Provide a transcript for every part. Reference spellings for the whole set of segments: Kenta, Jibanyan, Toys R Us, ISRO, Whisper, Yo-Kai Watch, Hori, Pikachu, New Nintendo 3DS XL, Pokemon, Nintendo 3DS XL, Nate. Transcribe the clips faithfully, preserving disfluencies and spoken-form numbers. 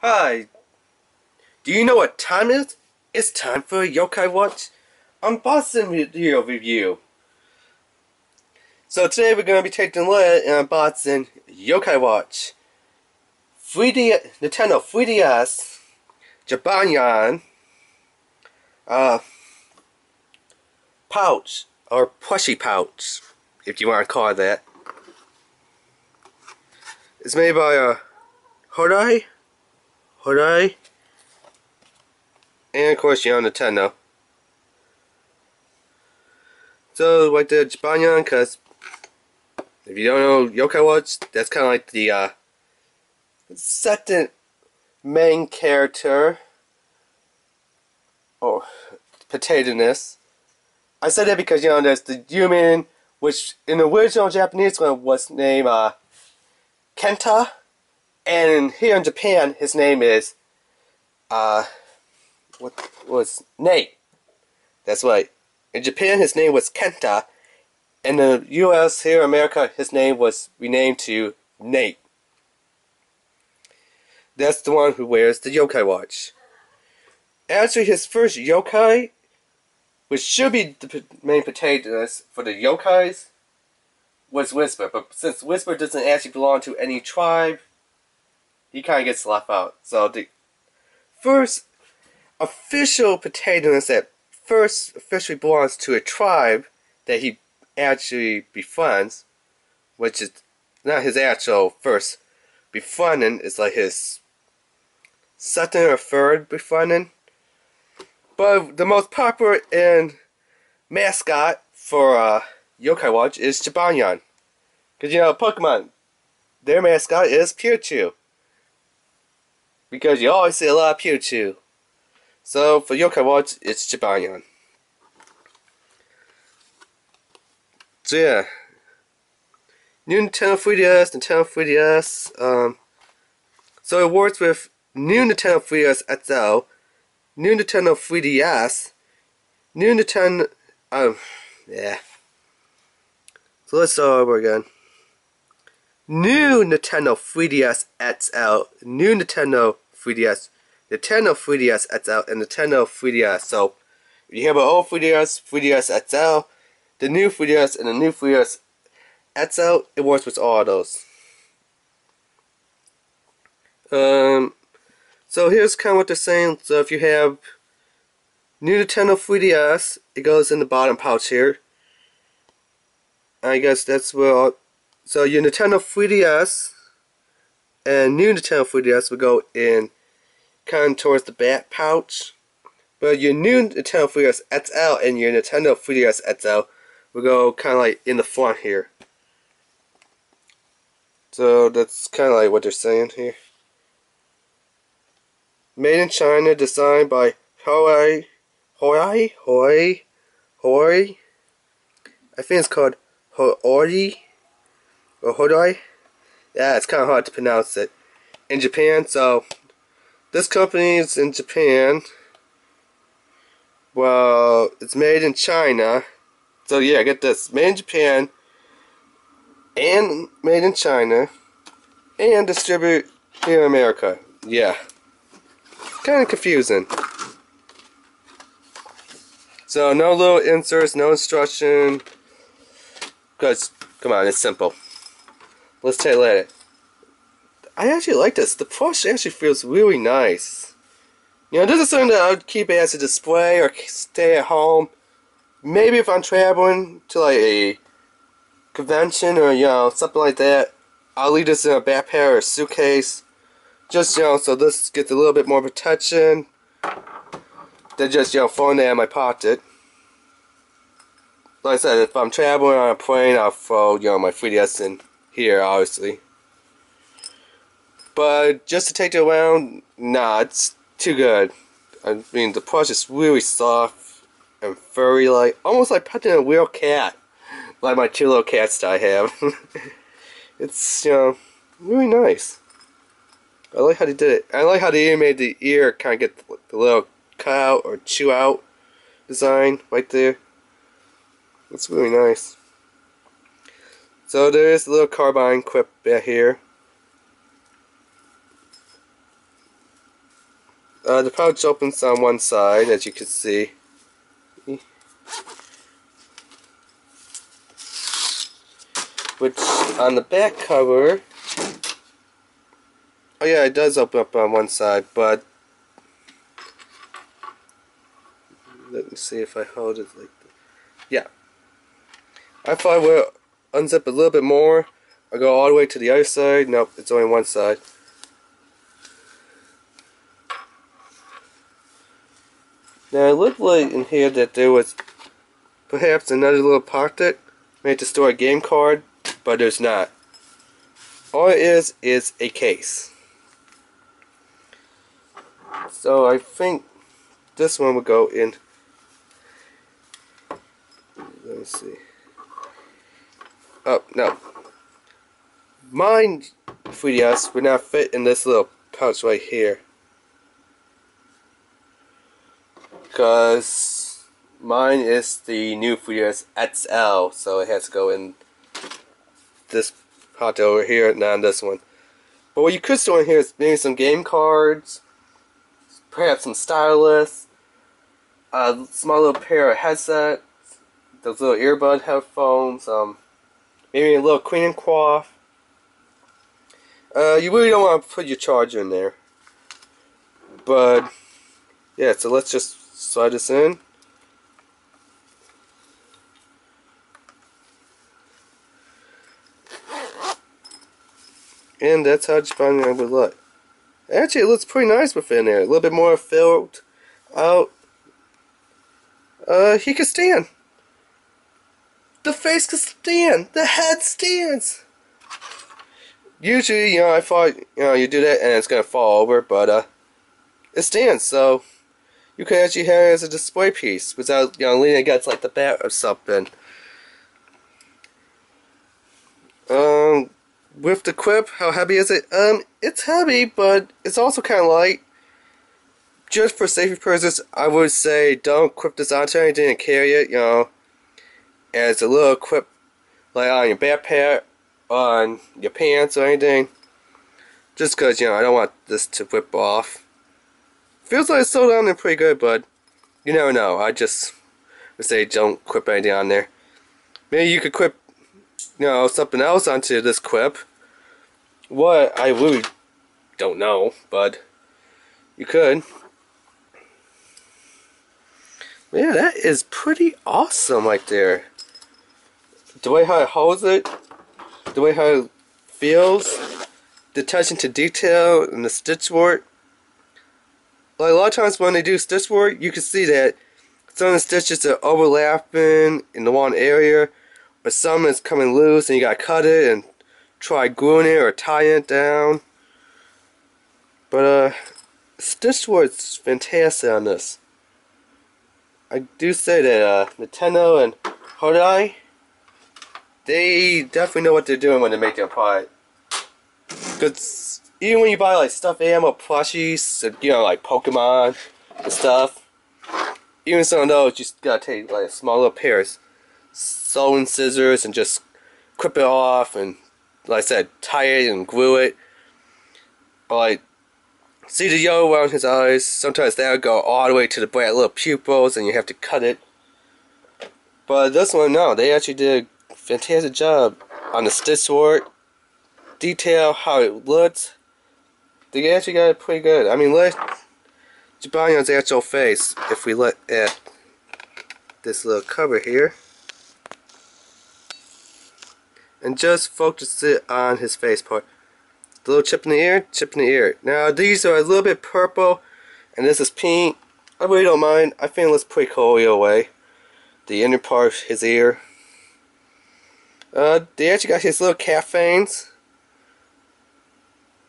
Hi, do you know what time it is? It's time for a Yo-Kai Watch unboxing video review. So today we're going to be taking a look at and unboxing Yo-Kai Watch, three D, Nintendo three D S, Jibanyan, uh, pouch, or plushie pouch, if you want to call it that. It's made by uh, Hori. Hori, and of course, you know, Nintendo. So, like the Jibanyan, because if you don't know Yo-Kai Watch, that's kind of like the uh, second main character or oh, protagonist. I said that because, you know, there's the human, which in the original Japanese one was named uh, Kenta. And here in Japan, his name is, uh, what was Nate? That's right. In Japan, his name was Kenta. In the U S, here in America, his name was renamed to Nate. That's the one who wears the Yo-Kai Watch. Actually, his first Yo-Kai, which should be the main protagonist for the Yo-Kais, was Whisper. But since Whisper doesn't actually belong to any tribe, he kind of gets left out. So the first official protagonist that first officially belongs to a tribe that he actually befriends, which is not his actual first befriending, it's like his second or third befriending. But the most popular and mascot for uh, Yo-Kai Watch is Jibanyan. Because, you know, Pokemon, their mascot is Pikachu. Because you always see a lot of Pikachu. So for Yo-Kai Watch, it's Jibanyan. So yeah. New Nintendo three D S, Nintendo three D S. Um, so it works with new Nintendo three D S X L, new Nintendo three D S, new Nintendo... Um, yeah. So let's start over again. New Nintendo three D S X L, new Nintendo three D S, Nintendo three D S X L, and Nintendo three D S. So, if you have an old three D S, three D S X L, the new three D S, and the new three D S X L, it works with all of those. Um, so here's kind of what they're saying. So if you have new Nintendo three D S, it goes in the bottom pouch here. I guess that's where all... So your Nintendo three D S and new Nintendo three D S will go in kind of towards the back pouch. But your new Nintendo three D S X L and your Nintendo three D S X L will go kind of like in the front here. So that's kind of like what they're saying here. Made in China, designed by Hori, Hori, Hori, Hori. I think it's called Hori. Or Hori? Yeah, it's kind of hard to pronounce it. In Japan, so this company is in Japan. Well, it's made in China. So yeah, get this: made in Japan and made in China, and distributed here in America. Yeah, kind of confusing. So no little inserts, no instruction. Cause come on, it's simple. Let's take a look at it. I actually like this. The plush actually feels really nice. You know, this is something that I would keep as a display or stay at home. Maybe if I'm traveling to like a convention or, you know, something like that, I'll leave this in a backpack or a suitcase. Just, you know, so this gets a little bit more protection than just, you know, throwing that in my pocket. Like I said, if I'm traveling on a plane, I'll throw, you know, my three D S in here, obviously. But just to take it around, nah, it's too good. I mean, the plush is really soft and furry, like almost like petting a real cat, like my two little cats that I have. It's, you know, really nice. I like how they did it. I like how they made the ear kind of get the little cut out or chew out design right there. It's really nice. So there's a little carbine clip back here. Uh, the pouch opens on one side, as you can see. Which, on the back cover... Oh yeah, it does open up on one side, but... Let me see if I hold it like this. Yeah. I thought I would unzip a little bit more. I go all the way to the other side. Nope, it's only one side. Now, it looked like in here that there was perhaps another little pocket made to store a game card, but there's not. All it is is a case. So I think this one will go in. Let me see. Oh, no. Mine three D S would not fit in this little pouch right here. Because mine is the new three D S X L, so it has to go in this pocket over here, not in this one. But what you could store in here is maybe some game cards, perhaps some stylus, a small little pair of headsets, those little earbud headphones, um, maybe a little cleaning cloth. Uh, you really don't want to put your charger in there, but yeah, so let's just slide this in. And that's how Jibanyan would look. Actually, it looks pretty nice within there, a little bit more filled out. Uh, he can stand. The face can stand, the head stands. Usually, you know, I thought, you know, you do that and it's going to fall over, but, uh, it stands, so you can actually have it as a display piece without, you know, leaning against, like, the back or something. Um, with the grip, how heavy is it? Um, it's heavy, but it's also kind of light. Just for safety purposes, I would say don't grip this onto anything and carry it, you know, as a little grip, like, on your backpack, on your pants or anything, just because, you know, I don't want this to rip off. Feels like it's sold on there pretty good, but you never know. I just would say don't clip anything on there. Maybe you could clip, you know, something else onto this clip. What, I really don't know, but you could. Yeah, that is pretty awesome right there. The way how it holds it, the way how it feels, the attention to detail, and the stitch work. Like, a lot of times when they do stitch work, you can see that some of the stitches are overlapping in the one area, or some is coming loose and you gotta cut it and try gluing it or tying it down. But, uh, stitch work's fantastic on this. I do say that, uh, Nintendo and Hori, they definitely know what they're doing when they make their product. Because even when you buy like stuffed animal plushies, or, you know, like Pokemon and stuff, even some of those, you just gotta take like a small little pair of sewing scissors and just clip it off and, like I said, tie it and glue it. Or like, see the yellow around his eyes, sometimes that'll go all the way to the bright little pupils and you have to cut it. But this one, no, they actually did fantastic job on the stitch work, detail, how it looks. They actually got it pretty good. I mean, look at Jibanyan's actual face. If we look at this little cover here and just focus it on his face part, the little chip in the ear, chip in the ear. Now these are a little bit purple and this is pink. I really don't mind. I think it looks pretty cool either way. The inner part of his ear. Uh, they actually got his little cat veins.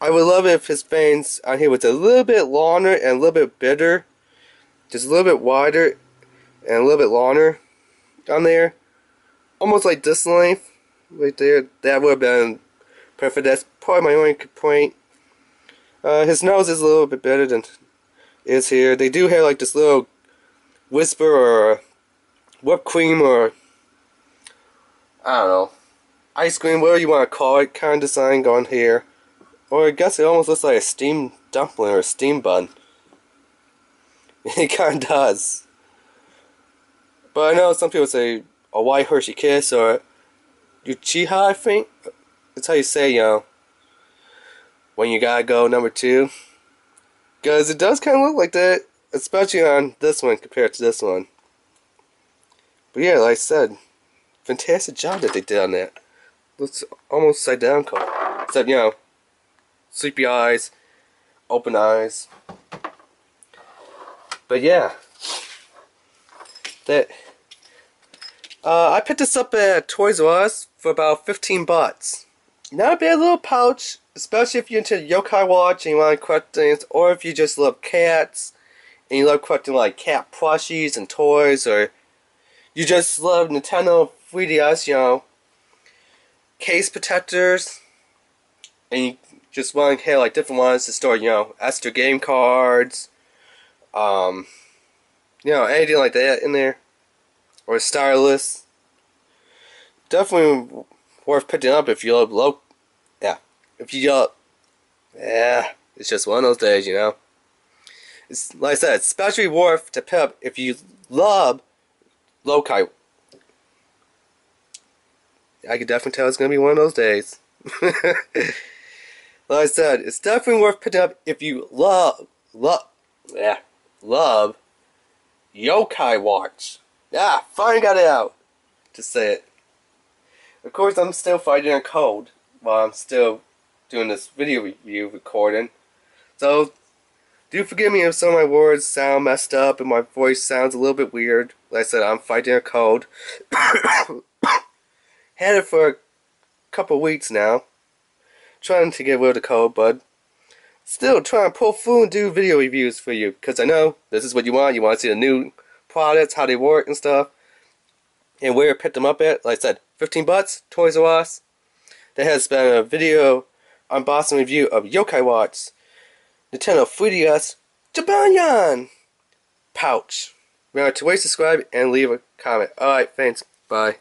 I would love it if his veins on here was a little bit longer and a little bit bigger. Just a little bit wider and a little bit longer on there. Almost like this length right there. That would have been perfect. That's probably my only complaint. Uh, his nose is a little bit better than is here. They do have like this little Whisper or whipped cream or I don't know, ice cream, whatever you want to call it, kind of design going here. Or I guess it almost looks like a steamed dumpling or a steam bun. It kind of does. But I know some people say a white Hershey Kiss or Uchiha, I think. That's how you say, you know, when you gotta go number two. Because it does kind of look like that, especially on this one compared to this one. But yeah, like I said, fantastic job that they did on that. Looks almost side down color. Except, you know, sleepy eyes, open eyes. But yeah, that uh, I picked this up at Toys R Us for about fifteen bucks. Not a bad little pouch, especially if you're into Yo-Kai Watch and you want to collect things, or if you just love cats and you love collecting like cat plushies and toys, or you just love Nintendo three D S, you know, case protectors, and you just want to have like different ones to store, you know, extra game cards. Um, you know, anything like that in there, or stylus. Definitely worth picking up if you love low. Yeah, if you love, yeah, it's just one of those days, you know. It's like I said, especially worth to pick up if you love Yo-Kai. I can definitely tell it's gonna be one of those days. Like I said, it's definitely worth picking up if you love love. Yeah. Love Yo-Kai Watch. Yeah, finally got it out to say it. Of course, I'm still fighting a cold while I'm still doing this video review recording. So, do forgive me if some of my words sound messed up and my voice sounds a little bit weird. Like I said, I'm fighting a cold. Had it for a couple weeks now. Trying to get rid of the cold, bud. Still trying to pull through and do video reviews for you, because I know this is what you want. You want to see the new products, how they work and stuff, and where I picked them up at. Like I said, fifteen bucks, Toys R Us. That has been a video unboxing review of Yo-Kai Watch, Nintendo three D S, Jibanyan pouch. Remember to rate, subscribe, and leave a comment. Alright, thanks. Bye.